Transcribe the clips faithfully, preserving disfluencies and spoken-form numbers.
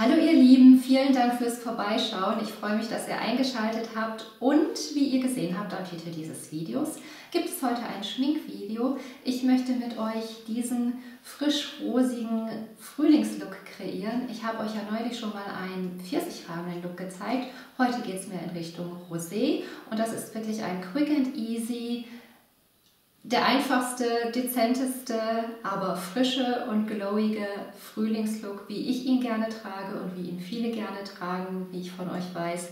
Hallo ihr Lieben, vielen Dank fürs Vorbeischauen. Ich freue mich, dass ihr eingeschaltet habt und wie ihr gesehen habt am Titel dieses Videos, gibt es heute ein Schminkvideo. Ich möchte mit euch diesen frisch-rosigen Frühlingslook kreieren. Ich habe euch ja neulich schon mal einen pfirsichfarbenen Look gezeigt. Heute geht es mir in Richtung Rosé und das ist wirklich ein quick and easy, der einfachste, dezenteste, aber frische und glowige Frühlingslook, wie ich ihn gerne trage und wie ihn viele gerne tragen, wie ich von euch weiß.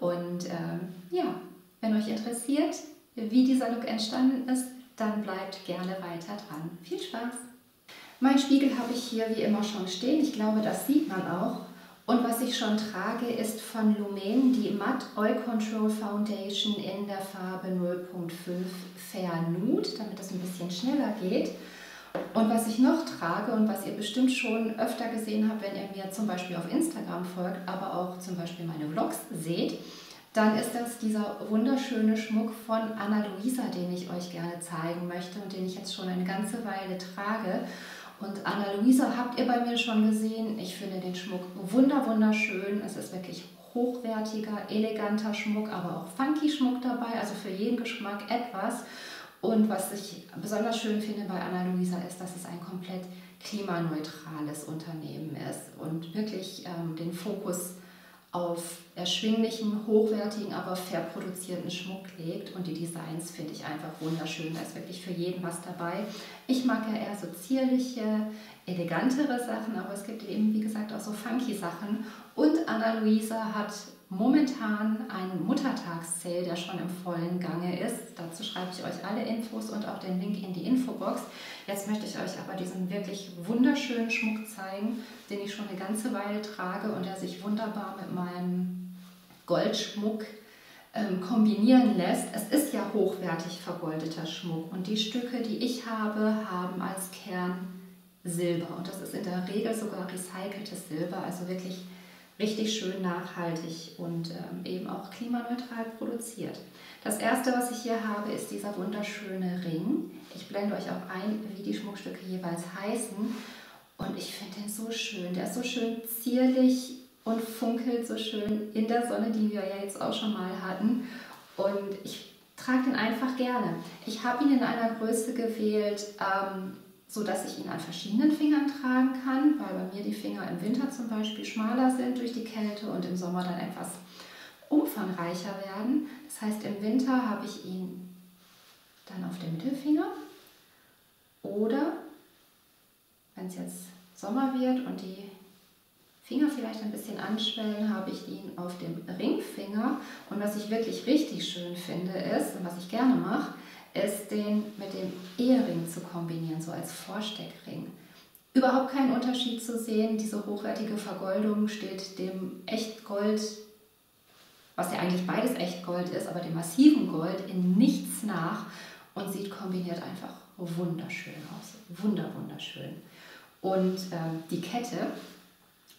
Und ähm, ja, wenn euch interessiert, wie dieser Look entstanden ist, dann bleibt gerne weiter dran. Viel Spaß! Mein Spiegel habe ich hier wie immer schon stehen. Ich glaube, das sieht man auch. Und was ich schon trage, ist von Lumene die Matte Oil Control Foundation in der Farbe null Punkt fünf Fair Nude, damit das ein bisschen schneller geht. Und was ich noch trage und was ihr bestimmt schon öfter gesehen habt, wenn ihr mir zum Beispiel auf Instagram folgt, aber auch zum Beispiel meine Vlogs seht, dann ist das dieser wunderschöne Schmuck von Ana Luisa, den ich euch gerne zeigen möchte und den ich jetzt schon eine ganze Weile trage. Und Ana Luisa habt ihr bei mir schon gesehen. Ich finde den Schmuck wunder wunderschön. Es ist wirklich hochwertiger, eleganter Schmuck, aber auch funky Schmuck dabei. Also für jeden Geschmack etwas. Und was ich besonders schön finde bei Ana Luisa ist, dass es ein komplett klimaneutrales Unternehmen ist und wirklich ähm, den Fokus auf erschwinglichen, hochwertigen, aber fair produzierten Schmuck legt. Und die Designs finde ich einfach wunderschön. Da ist wirklich für jeden was dabei. Ich mag ja eher so zierliche, elegantere Sachen, aber es gibt eben, wie gesagt, auch so funky Sachen. Und Ana Luisa hat momentan einen Muttertags-Sale, der schon im vollen Gange ist. Dazu schreibe ich euch alle Infos und auch den Link in die Infobox. Jetzt möchte ich euch aber diesen wirklich wunderschönen Schmuck zeigen, den ich schon eine ganze Weile trage und der sich wunderbar mit meinem Goldschmuck ähm, kombinieren lässt. Es ist ja hochwertig vergoldeter Schmuck und die Stücke, die ich habe, haben als Kern Silber. Und das ist in der Regel sogar recyceltes Silber, also wirklich richtig schön nachhaltig und ähm, eben auch klimaneutral produziert. Das erste, was ich hier habe, ist dieser wunderschöne Ring. Ich blende euch auch ein, wie die Schmuckstücke jeweils heißen. Und ich finde den so schön. Der ist so schön zierlich und funkelt so schön in der Sonne, die wir ja jetzt auch schon mal hatten. Und ich trage den einfach gerne. Ich habe ihn in einer Größe gewählt, ähm, so dass ich ihn an verschiedenen Fingern tragen kann, weil bei mir die Finger im Winter zum Beispiel schmaler sind durch die Kälte und im Sommer dann etwas umfangreicher werden. Das heißt, im Winter habe ich ihn dann auf dem Mittelfinger oder, wenn es jetzt Sommer wird und die Finger vielleicht ein bisschen anschwellen, habe ich ihn auf dem Ringfinger. Und was ich wirklich richtig schön finde ist und was ich gerne mache, ist den mit dem Ehering zu kombinieren, so als Vorsteckring. Überhaupt keinen Unterschied zu sehen, diese hochwertige Vergoldung steht dem Echtgold, was ja eigentlich beides Echtgold ist, aber dem massiven Gold in nichts nach und sieht kombiniert einfach wunderschön aus, wunder wunderschön. Und äh, die Kette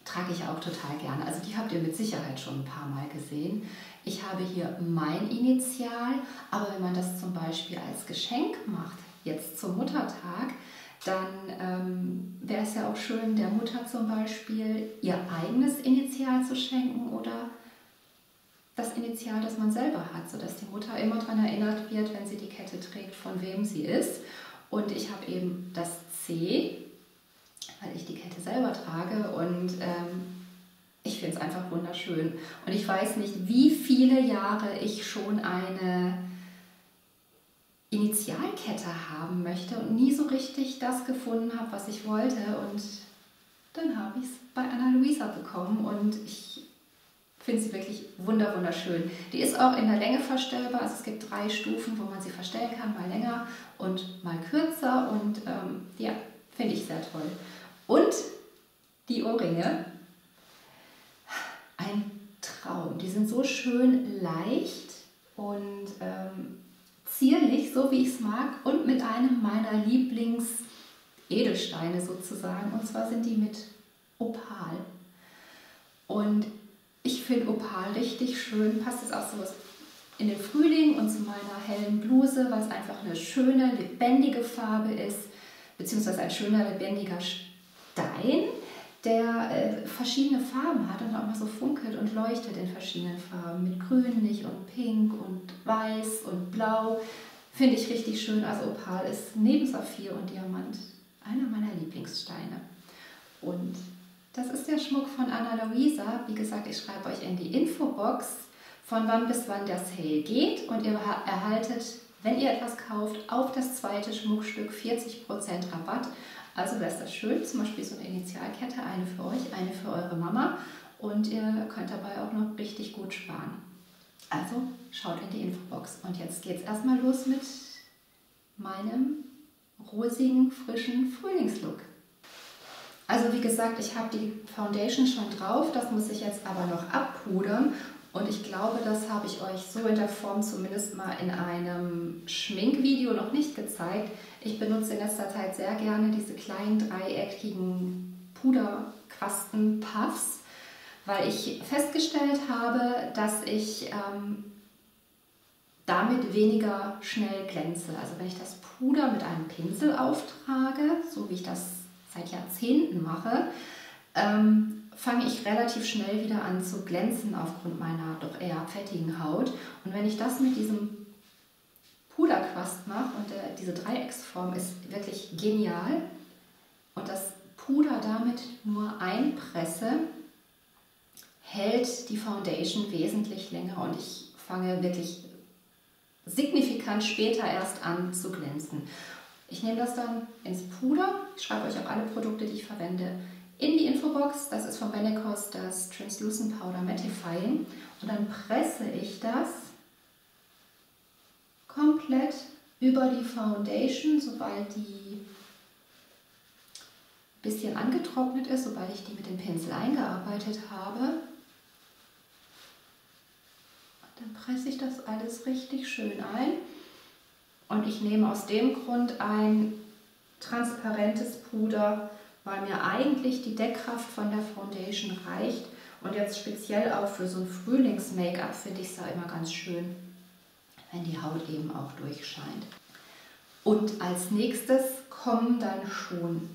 trage ich auch total gerne, also die habt ihr mit Sicherheit schon ein paar Mal gesehen. Ich habe hier mein Initial, aber wenn man das zum Beispiel als Geschenk macht, jetzt zum Muttertag, dann ähm, wäre es ja auch schön, der Mutter zum Beispiel ihr eigenes Initial zu schenken oder das Initial, das man selber hat, sodass die Mutter immer daran erinnert wird, wenn sie die Kette trägt, von wem sie ist. Und ich habe eben das C, weil ich die Kette selber trage und ähm, ich finde es einfach wunderschön. Und ich weiß nicht, wie viele Jahre ich schon eine Initialkette haben möchte und nie so richtig das gefunden habe, was ich wollte. Und dann habe ich es bei Ana Luisa bekommen und ich finde sie wirklich wunder wunderschön. Die ist auch in der Länge verstellbar. Also es gibt drei Stufen, wo man sie verstellen kann, mal länger und mal kürzer. Und ähm, ja, finde ich sehr toll. Und die Ohrringe. Ein Traum. Die sind so schön leicht und ähm, zierlich, so wie ich es mag, und mit einem meiner Lieblings-Edelsteine sozusagen. Und zwar sind die mit Opal. Und ich finde Opal richtig schön. Passt jetzt auch so in den Frühling und zu meiner hellen Bluse, weil es einfach eine schöne, lebendige Farbe ist, beziehungsweise ein schöner, lebendiger Stein, der äh, verschiedene Farben hat und auch mal so funkelt und leuchtet in verschiedenen Farben. Mit grünlich und pink und weiß und blau. Finde ich richtig schön. Also Opal ist neben Saphir und Diamant einer meiner Lieblingssteine. Und das ist der Schmuck von Ana Luisa. Wie gesagt, ich schreibe euch in die Infobox, von wann bis wann der Sale geht. Und ihr erhaltet, wenn ihr etwas kauft, auf das zweite Schmuckstück vierzig Prozent Rabatt. Also wäre das schön, zum Beispiel so eine Initialkette, eine für euch, eine für eure Mama, und ihr könnt dabei auch noch richtig gut sparen. Also schaut in die Infobox. Und jetzt geht es erstmal los mit meinem rosigen, frischen Frühlingslook. Also wie gesagt, ich habe die Foundation schon drauf, das muss ich jetzt aber noch abpudern. Und ich glaube, das habe ich euch so in der Form zumindest mal in einem Schminkvideo noch nicht gezeigt. Ich benutze in letzter Zeit sehr gerne diese kleinen dreieckigen Puderquasten-Puffs, weil ich festgestellt habe, dass ich ähm, damit weniger schnell glänze. Also wenn ich das Puder mit einem Pinsel auftrage, so wie ich das seit Jahrzehnten mache, ähm, fange ich relativ schnell wieder an zu glänzen aufgrund meiner doch eher fettigen Haut. Und wenn ich das mit diesem Puderquast mache, und der, diese Dreiecksform ist wirklich genial, und das Puder damit nur einpresse, hält die Foundation wesentlich länger und ich fange wirklich signifikant später erst an zu glänzen. Ich nehme das dann ins Puder, ich schreibe euch auch alle Produkte, die ich verwende, in die Infobox. Das ist von Benecos das Translucent Powder Mattifying, und dann presse ich das komplett über die Foundation, sobald die ein bisschen angetrocknet ist, sobald ich die mit dem Pinsel eingearbeitet habe. Und dann presse ich das alles richtig schön ein, und ich nehme aus dem Grund ein transparentes Puder, weil mir eigentlich die Deckkraft von der Foundation reicht. Und jetzt speziell auch für so ein Frühlings-Make-up finde ich es da immer ganz schön, wenn die Haut eben auch durchscheint. Und als nächstes kommen dann schon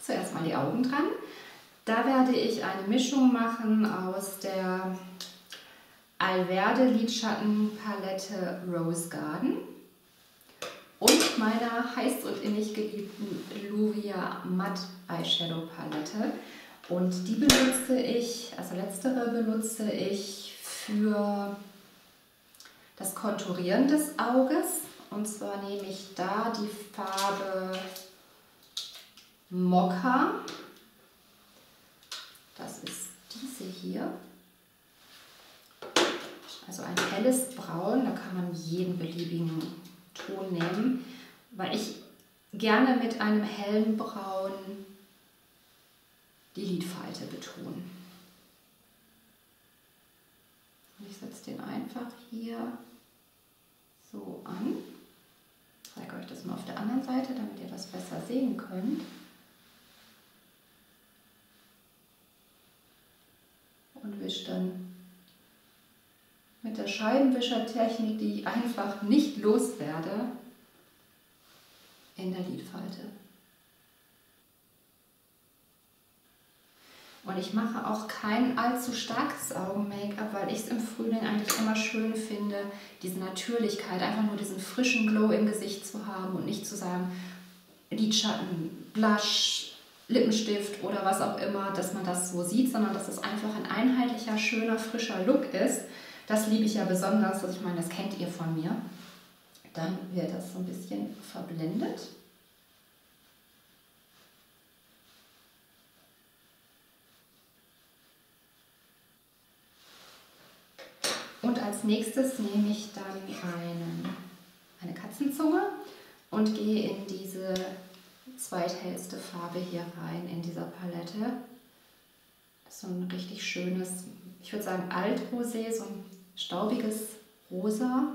zuerst mal die Augen dran. Da werde ich eine Mischung machen aus der Alverde Lidschattenpalette Rose Garden und meiner heiß und innig geliebten Luvia Matt Eyeshadow Palette. Und die benutze ich, also letztere benutze ich für das Konturieren des Auges. Und zwar nehme ich da die Farbe Mokka. Das ist diese hier. Also ein helles Braun, da kann man jeden beliebigen Ton nehmen, weil ich gerne mit einem hellen Braun die Lidfalte betone. Und ich setze den einfach hier so an. Ich zeige euch das mal auf der anderen Seite, damit ihr das besser sehen könnt. Und wische dann mit der Scheibenwischertechnik, die ich einfach nicht loswerde, in der Lidfalte. Und ich mache auch kein allzu starkes Augen-Make-up, weil ich es im Frühling eigentlich immer schön finde, diese Natürlichkeit, einfach nur diesen frischen Glow im Gesicht zu haben und nicht zu sagen, Lidschatten, Blush, Lippenstift oder was auch immer, dass man das so sieht, sondern dass es einfach ein einheitlicher, schöner, frischer Look ist. Das liebe ich ja besonders, also ich meine, das kennt ihr von mir. Dann wird das so ein bisschen verblendet. Und als nächstes nehme ich dann einen, eine Katzenzunge und gehe in diese zweithellste Farbe hier rein, in dieser Palette. So ein richtig schönes, ich würde sagen Altrosé, so ein staubiges Rosa.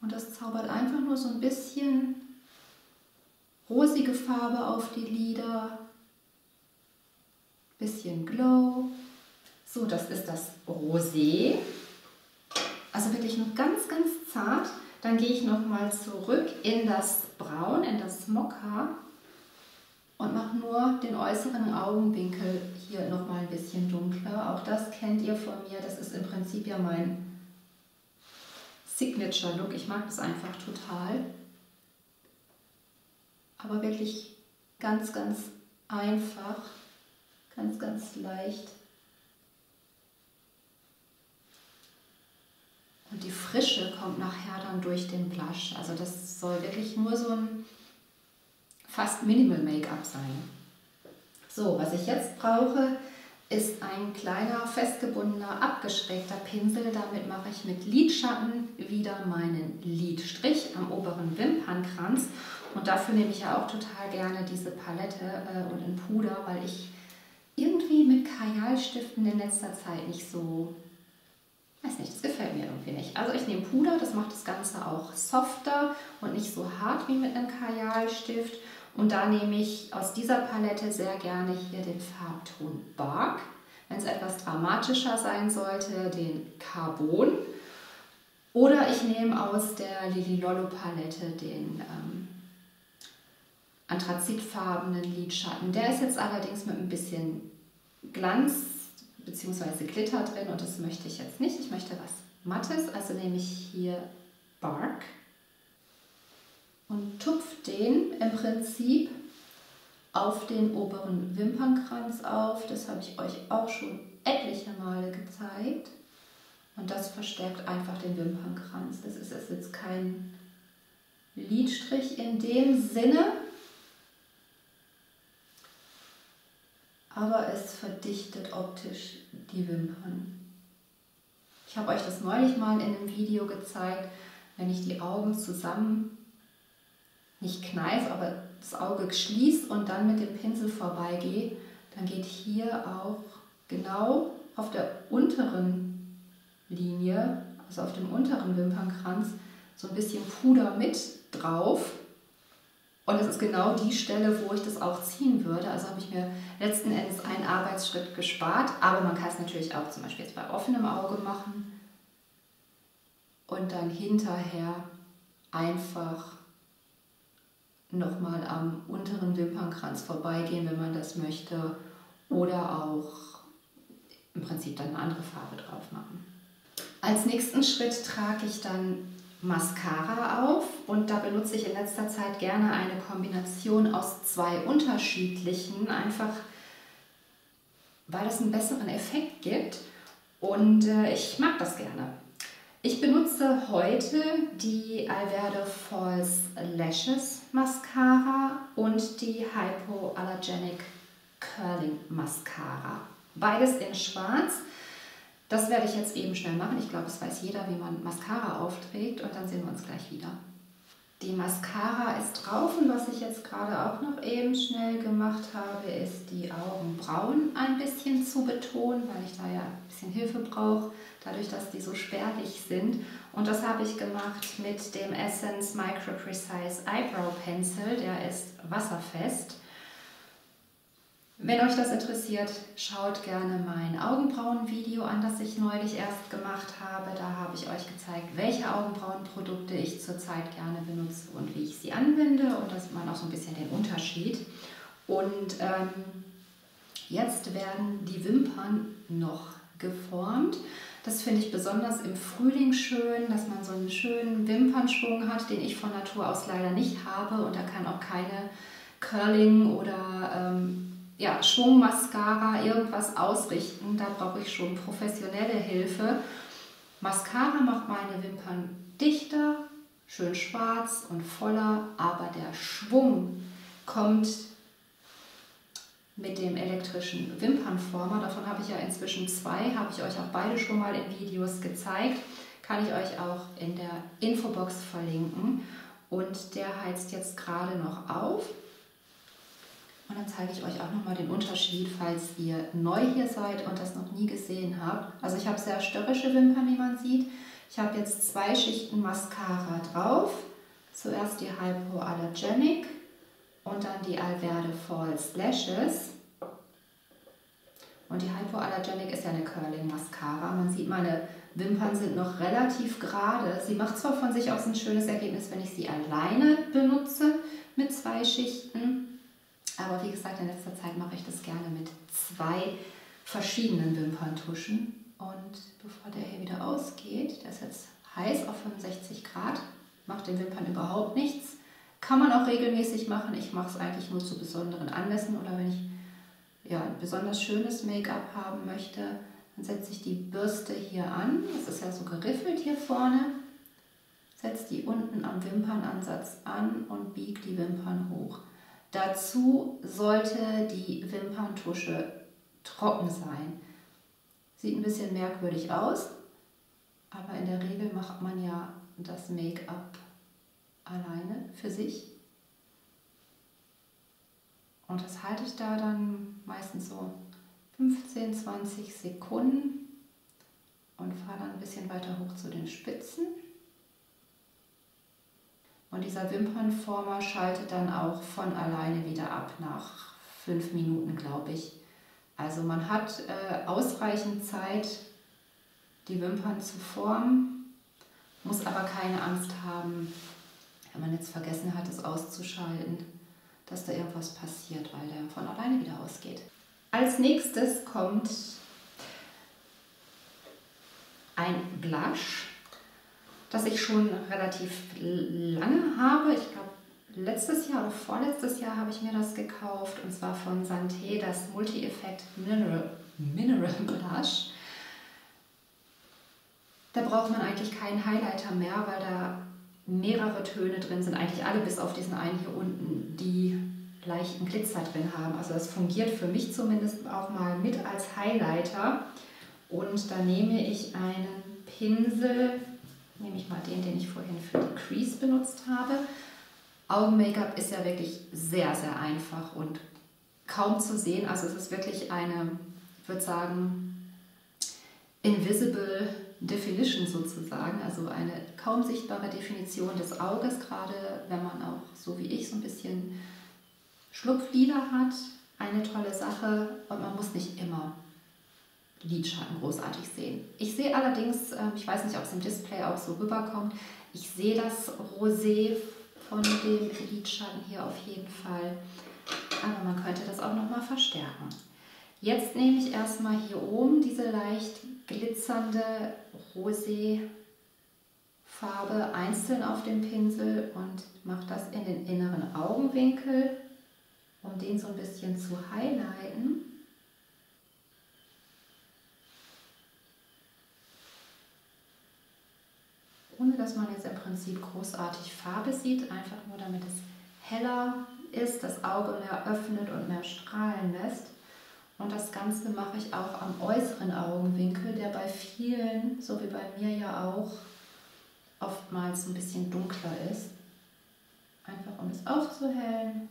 Und das zaubert einfach nur so ein bisschen rosige Farbe auf die Lider. Bisschen Glow. So, das ist das Rosé. Also wirklich nur ganz, ganz zart. Dann gehe ich nochmal zurück in das Braun, in das Mokka. und mache nur den äußeren Augenwinkel hier nochmal ein bisschen dunkler. Auch das kennt ihr von mir, das ist im Prinzip ja mein Signature-Look. Ich mag das einfach total. Aber wirklich ganz, ganz einfach, ganz, ganz leicht. Und die Frische kommt nachher dann durch den Blush. Also das soll wirklich nur so ein fast Minimal Make-up sein. So, was ich jetzt brauche, ist ein kleiner, festgebundener, abgeschrägter Pinsel. Damit mache ich mit Lidschatten wieder meinen Lidstrich am oberen Wimpernkranz. Und dafür nehme ich ja auch total gerne diese Palette äh, und ein Puder, weil ich irgendwie mit Kajalstiften in letzter Zeit nicht so... Weiß nicht, das gefällt mir irgendwie nicht. Also ich nehme Puder, das macht das Ganze auch softer und nicht so hart wie mit einem Kajalstift. Und da nehme ich aus dieser Palette sehr gerne hier den Farbton Bark. Wenn es etwas dramatischer sein sollte, den Carbon. Oder ich nehme aus der Lily Lolo Palette den ähm, anthrazitfarbenen Lidschatten. Der ist jetzt allerdings mit ein bisschen Glanz beziehungsweise Glitter drin und das möchte ich jetzt nicht. Ich möchte was Mattes, also nehme ich hier Bark und tupfe den im Prinzip auf den oberen Wimpernkranz auf. Das habe ich euch auch schon etliche Male gezeigt. Und das verstärkt einfach den Wimpernkranz. Das ist jetzt kein Lidstrich in dem Sinne, aber es verdichtet optisch die Wimpern. Ich habe euch das neulich mal in einem Video gezeigt, wenn ich die Augen zusammen, nicht kneife, aber das Auge schließe und dann mit dem Pinsel vorbeigehe, dann geht hier auch genau auf der unteren Linie, also auf dem unteren Wimpernkranz, so ein bisschen Puder mit drauf. Und das ist genau die Stelle, wo ich das auch ziehen würde. Also habe ich mir letzten Endes einen Arbeitsschritt gespart. Aber man kann es natürlich auch zum Beispiel jetzt bei offenem Auge machen. Und dann hinterher einfach nochmal am unteren Wimpernkranz vorbeigehen, wenn man das möchte. Oder auch im Prinzip dann eine andere Farbe drauf machen. Als nächsten Schritt trage ich dann Mascara auf und da benutze ich in letzter Zeit gerne eine Kombination aus zwei unterschiedlichen, einfach weil das einen besseren Effekt gibt und äh, ich mag das gerne. Ich benutze heute die Alverde False Lashes Mascara und die HYPOAllergenic Curling Mascara. Beides in schwarz. Das werde ich jetzt eben schnell machen. Ich glaube, es weiß jeder, wie man Mascara aufträgt und dann sehen wir uns gleich wieder. Die Mascara ist drauf und was ich jetzt gerade auch noch eben schnell gemacht habe, ist die Augenbrauen ein bisschen zu betonen, weil ich da ja ein bisschen Hilfe brauche, dadurch, dass die so spärlich sind. Und das habe ich gemacht mit dem Essence Micro Precise Eyebrow Pencil, der ist wasserfest. Wenn euch das interessiert, schaut gerne mein Augenbrauen-Video an, das ich neulich erst gemacht habe. Da habe ich euch gezeigt, welche Augenbrauenprodukte ich zurzeit gerne benutze und wie ich sie anwende. Und da sieht man auch so ein bisschen den Unterschied. Und ähm, jetzt werden die Wimpern noch geformt. Das finde ich besonders im Frühling schön, dass man so einen schönen Wimpernschwung hat, den ich von Natur aus leider nicht habe. Und da kann auch keine Curling oder... Ähm, ja, Schwungmascara, irgendwas ausrichten, da brauche ich schon professionelle Hilfe. Mascara macht meine Wimpern dichter, schön schwarz und voller, aber der Schwung kommt mit dem elektrischen Wimpernformer. Davon habe ich ja inzwischen zwei, habe ich euch auch beide schon mal in Videos gezeigt. Kann ich euch auch in der Infobox verlinken. Und der heizt jetzt gerade noch auf. Und dann zeige ich euch auch nochmal den Unterschied, falls ihr neu hier seid und das noch nie gesehen habt. Also ich habe sehr störrische Wimpern, wie man sieht. Ich habe jetzt zwei Schichten Mascara drauf. Zuerst die HYPOAllergenic und dann die Alverde False Lashes. Und die HYPOAllergenic ist ja eine Curling Mascara. Man sieht, meine Wimpern sind noch relativ gerade. Sie macht zwar von sich aus ein schönes Ergebnis, wenn ich sie alleine benutze mit zwei Schichten. Aber wie gesagt, in letzter Zeit mache ich das gerne mit zwei verschiedenen Wimperntuschen. Und bevor der hier wieder ausgeht, der ist jetzt heiß auf fünfundsechzig Grad, macht den Wimpern überhaupt nichts. Kann man auch regelmäßig machen. Ich mache es eigentlich nur zu besonderen Anlässen oder wenn ich ja, ein besonders schönes Make-up haben möchte, dann setze ich die Bürste hier an. Das ist ja so geriffelt hier vorne. Setze die unten am Wimpernansatz an und biege die Wimpern hoch. Dazu sollte die Wimperntusche trocken sein. Sieht ein bisschen merkwürdig aus, aber in der Regel macht man ja das Make-up alleine für sich. Und das halte ich da dann meistens so fünfzehn, zwanzig Sekunden und fahre dann ein bisschen weiter hoch zu den Spitzen. Und dieser Wimpernformer schaltet dann auch von alleine wieder ab nach fünf Minuten, glaube ich. Also man hat äh, ausreichend Zeit, die Wimpern zu formen, muss aber keine Angst haben, wenn man jetzt vergessen hat, es auszuschalten, dass da irgendwas passiert, weil der von alleine wieder ausgeht. Als nächstes kommt ein Blush, das ich schon relativ lange habe. Ich glaube, letztes Jahr oder vorletztes Jahr habe ich mir das gekauft, und zwar von Santé, das Multi-Effect Mineral, Mineral Blush. Da braucht man eigentlich keinen Highlighter mehr, weil da mehrere Töne drin sind, eigentlich alle bis auf diesen einen hier unten, die leichten Glitzer drin haben. Also das fungiert für mich zumindest auch mal mit als Highlighter. Und da nehme ich einen Pinsel, nehme ich mal den, den ich vorhin für die Crease benutzt habe. Augen-Make-up ist ja wirklich sehr, sehr einfach und kaum zu sehen. Also es ist wirklich eine, ich würde sagen, Invisible Definition sozusagen. Also eine kaum sichtbare Definition des Auges, gerade wenn man auch, so wie ich, so ein bisschen Schlupflider hat. Eine tolle Sache, und man muss nicht immer Lidschatten großartig sehen. Ich sehe allerdings, ich weiß nicht, ob es im Display auch so rüberkommt, ich sehe das Rosé von dem Lidschatten hier auf jeden Fall, aber man könnte das auch nochmal verstärken. Jetzt nehme ich erstmal hier oben diese leicht glitzernde Rosé-Farbe einzeln auf dem Pinsel und mache das in den inneren Augenwinkel, um den so ein bisschen zu highlighten. Ohne dass man jetzt im Prinzip großartig Farbe sieht, einfach nur damit es heller ist, das Auge mehr öffnet und mehr strahlen lässt. Und das Ganze mache ich auch am äußeren Augenwinkel, der bei vielen, so wie bei mir ja auch, oftmals ein bisschen dunkler ist. Einfach um es aufzuhellen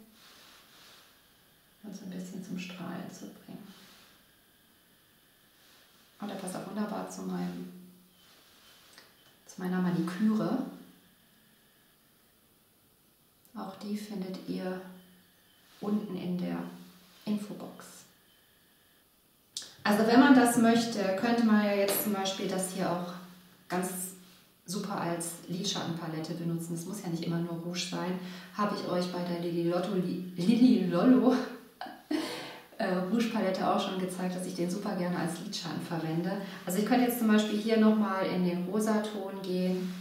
und so ein bisschen zum Strahlen zu bringen. Und das passt auch wunderbar zu meinem meiner Maniküre. Auch die findet ihr unten in der Infobox. Also wenn man das möchte, könnte man ja jetzt zum Beispiel das hier auch ganz super als Lidschattenpalette benutzen. Das muss ja nicht immer nur Rouge sein. Habe ich euch bei der Lily, Lotto, Lily Lolo Rouge-Palette auch schon gezeigt, dass ich den super gerne als Lidschatten verwende. Also ich könnte jetzt zum Beispiel hier nochmal in den Rosaton gehen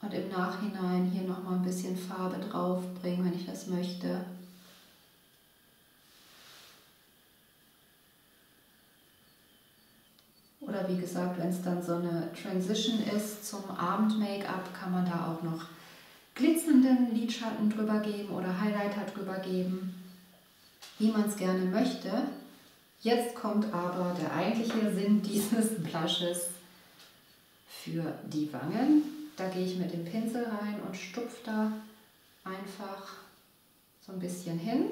und im Nachhinein hier nochmal ein bisschen Farbe draufbringen, wenn ich das möchte. Oder wie gesagt, wenn es dann so eine Transition ist zum Abend-Make-up, kann man da auch noch glitzernden Lidschatten drüber geben oder Highlighter drüber geben, wie man es gerne möchte. Jetzt kommt aber der eigentliche Sinn dieses Blushes für die Wangen. Da gehe ich mit dem Pinsel rein und stupfe da einfach so ein bisschen hin.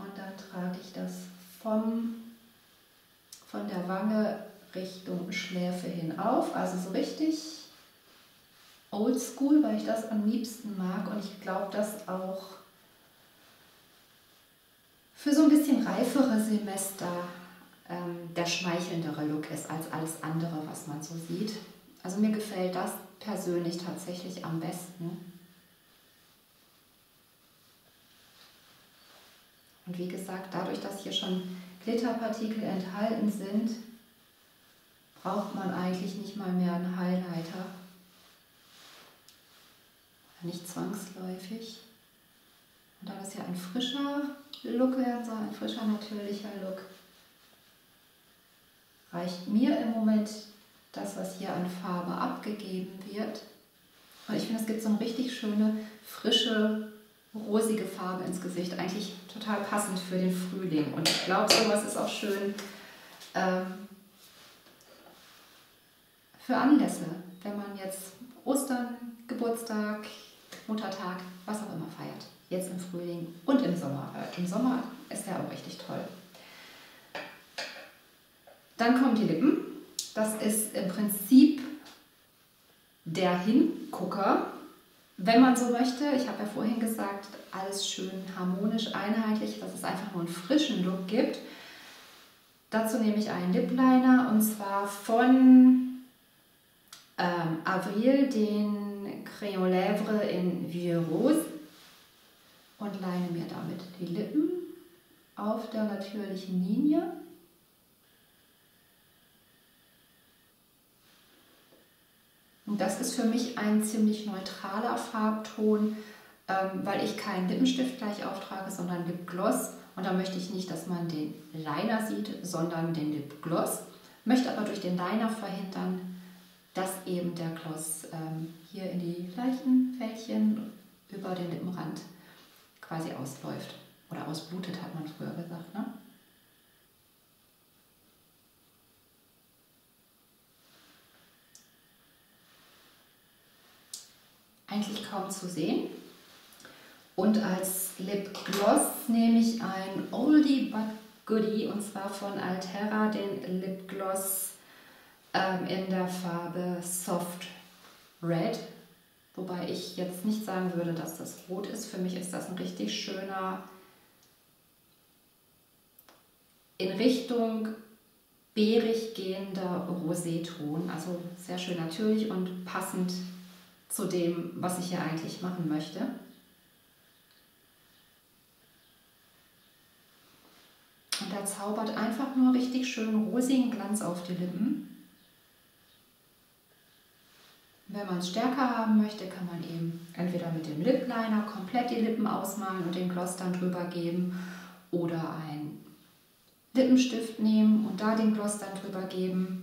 Und dann trage ich das vom, von der Wange Richtung Schläfe hin auf, also so richtig oldschool, weil ich das am liebsten mag, und ich glaube, dass auch für so ein bisschen reifere Semester ähm, der schmeichelndere Look ist als alles andere, was man so sieht. Also mir gefällt das persönlich tatsächlich am besten. Und wie gesagt, dadurch, dass hier schon Glitterpartikel enthalten sind, braucht man eigentlich nicht mal mehr einen Highlighter. Nicht zwangsläufig. Und da das ja ein frischer Look werden soll, ein frischer, natürlicher Look, reicht mir im Moment das, was hier an Farbe abgegeben wird. Und ich finde, es gibt so eine richtig schöne, frische, rosige Farbe ins Gesicht. Eigentlich total passend für den Frühling. Und ich glaube, sowas ist auch schön ähm, für Anlässe, wenn man jetzt Ostern, Geburtstag, Muttertag, was auch immer feiert. Jetzt im Frühling und im Sommer. Äh, Im Sommer ist der auch richtig toll. Dann kommen die Lippen. Das ist im Prinzip der Hingucker, wenn man so möchte. Ich habe ja vorhin gesagt, alles schön harmonisch, einheitlich, dass es einfach nur einen frischen Look gibt. Dazu nehme ich einen Lip Liner und zwar von ähm, Avril, den Crayon Lèvres in Vieux Rose, und leine mir damit die Lippen auf der natürlichen Linie. Und das ist für mich ein ziemlich neutraler Farbton, ähm, weil ich keinen Lippenstift gleich auftrage, sondern Lipgloss. Und da möchte ich nicht, dass man den Liner sieht, sondern den Lipgloss. Möchte aber durch den Liner verhindern, dass eben der Gloss ähm, hier in die leichten Fältchen über den Lippenrand quasi ausläuft. Oder ausblutet, hat man früher gesagt, ne? Eigentlich kaum zu sehen. Und als Lipgloss nehme ich ein Oldie but Goodie, und zwar von Alterra, den Lipgloss ähm, in der Farbe Soft Red. Wobei ich jetzt nicht sagen würde, dass das rot ist. Für mich ist das ein richtig schöner, in Richtung beerig gehender Roséton. Also sehr schön natürlich und passend zu dem, was ich hier eigentlich machen möchte. Und da zaubert einfach nur richtig schön rosigen Glanz auf die Lippen. Wenn man es stärker haben möchte, kann man eben entweder mit dem Lip Liner komplett die Lippen ausmalen und den Gloss dann drüber geben oder einen Lippenstift nehmen und da den Gloss dann drüber geben.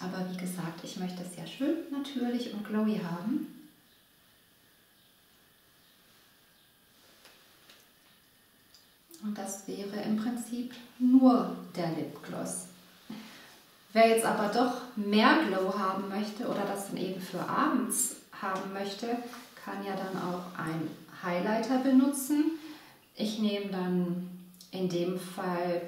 Aber wie gesagt, ich möchte es ja schön, natürlich und glowy haben. Und das wäre im Prinzip nur der Lipgloss. Wer jetzt aber doch mehr Glow haben möchte oder das dann eben für abends haben möchte, kann ja dann auch einen Highlighter benutzen. Ich nehme dann in dem Fall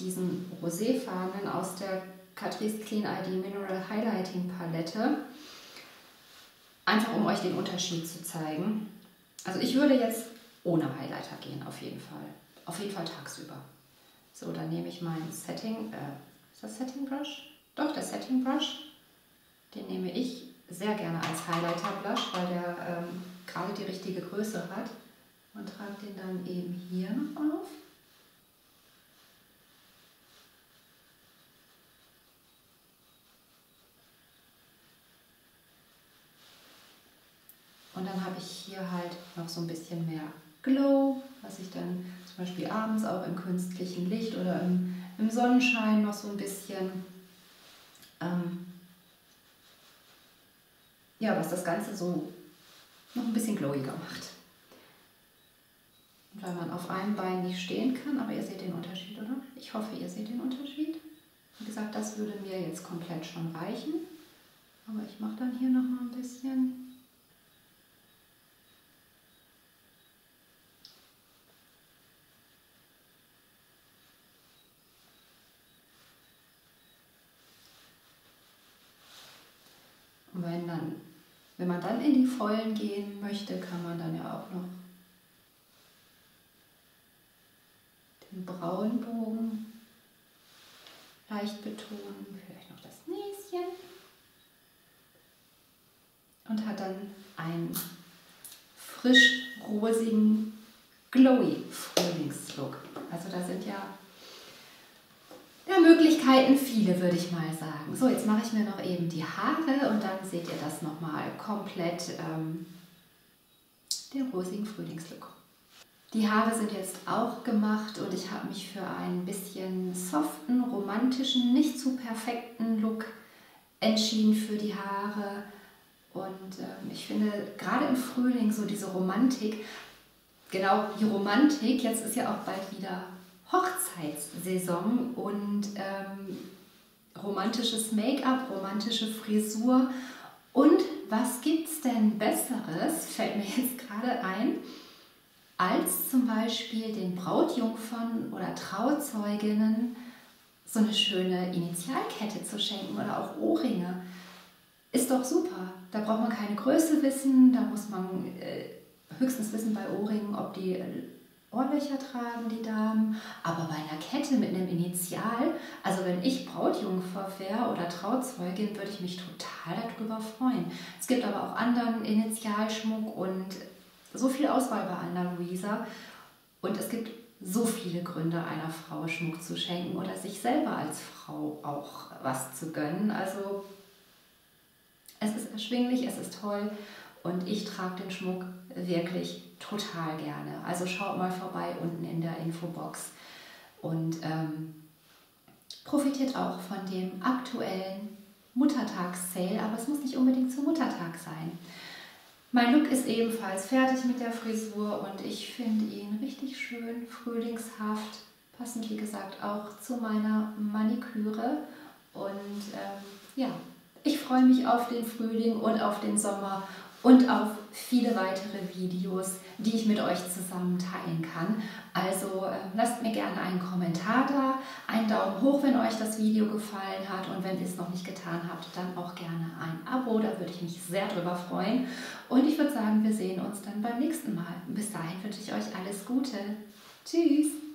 diesen roséfarbenen aus der Clean I D Mineral Highlighting Palette, einfach um euch den Unterschied zu zeigen. Also ich würde jetzt ohne Highlighter gehen, auf jeden Fall. Auf jeden Fall tagsüber. So, dann nehme ich meinen Setting, äh, ist das Setting Brush? Doch, der Setting Brush, den nehme ich sehr gerne als Highlighter Blush, weil der ähm, gerade die richtige Größe hat, und trage den dann eben hier noch auf. Und dann habe ich hier halt noch so ein bisschen mehr Glow, was ich dann zum Beispiel abends auch im künstlichen Licht oder im, im Sonnenschein noch so ein bisschen, ähm, ja, was das Ganze so noch ein bisschen glowiger macht. Und weil man auf einem Bein nicht stehen kann, aber ihr seht den Unterschied, oder? Ich hoffe, ihr seht den Unterschied. Wie gesagt, das würde mir jetzt komplett schon reichen. Aber ich mache dann hier noch mal ein bisschen. Wenn, dann, wenn man dann in die Vollen gehen möchte, kann man dann ja auch noch den braunen Bogen leicht betonen, vielleicht noch das Näschen, und hat dann einen frisch rosigen, glowy Frühlingslook. Also da sind ja der Möglichkeiten viele, würde ich mal sagen. So, jetzt mache ich mir noch eben die Haare und dann seht ihr das nochmal komplett, ähm, den rosigen Frühlingslook. Die Haare sind jetzt auch gemacht und ich habe mich für einen bisschen soften, romantischen, nicht zu perfekten Look entschieden für die Haare. Und ähm, ich finde gerade im Frühling so diese Romantik, genau die Romantik, jetzt ist ja auch bald wieder Hochzeitssaison und ähm, romantisches Make-up, romantische Frisur. Und was gibt es denn Besseres, fällt mir jetzt gerade ein, als zum Beispiel den Brautjungfern oder Trauzeuginnen so eine schöne Initialkette zu schenken oder auch Ohrringe. Ist doch super. Da braucht man keine Größe wissen, da muss man äh, höchstens wissen bei Ohrringen, ob die äh, Ohrlöcher tragen, die Damen. Aber bei einer Kette mit einem Initial, also wenn ich Brautjungfer wäre oder Trauzeugin, würde ich mich total darüber freuen. Es gibt aber auch anderen Initialschmuck und so viel Auswahl bei Ana Luisa und es gibt so viele Gründe, einer Frau Schmuck zu schenken oder sich selber als Frau auch was zu gönnen. Also es ist erschwinglich, es ist toll und ich trage den Schmuck wirklich total gerne. Also schaut mal vorbei unten in der Infobox und ähm, profitiert auch von dem aktuellen Muttertags-Sale, aber es muss nicht unbedingt zum Muttertag sein. Mein Look ist ebenfalls fertig mit der Frisur und ich finde ihn richtig schön, frühlingshaft, passend wie gesagt auch zu meiner Maniküre. Und ähm, ja, ich freue mich auf den Frühling und auf den Sommer und auf viele weitere Videos, die ich mit euch zusammen teilen kann. Also äh, lasst mir gerne einen Kommentar da, einen Daumen hoch, wenn euch das Video gefallen hat und wenn ihr es noch nicht getan habt, dann auch gerne ein Abo, da würde ich mich sehr drüber freuen. Und ich würde sagen, wir sehen uns dann beim nächsten Mal. Bis dahin wünsche ich euch alles Gute. Tschüss!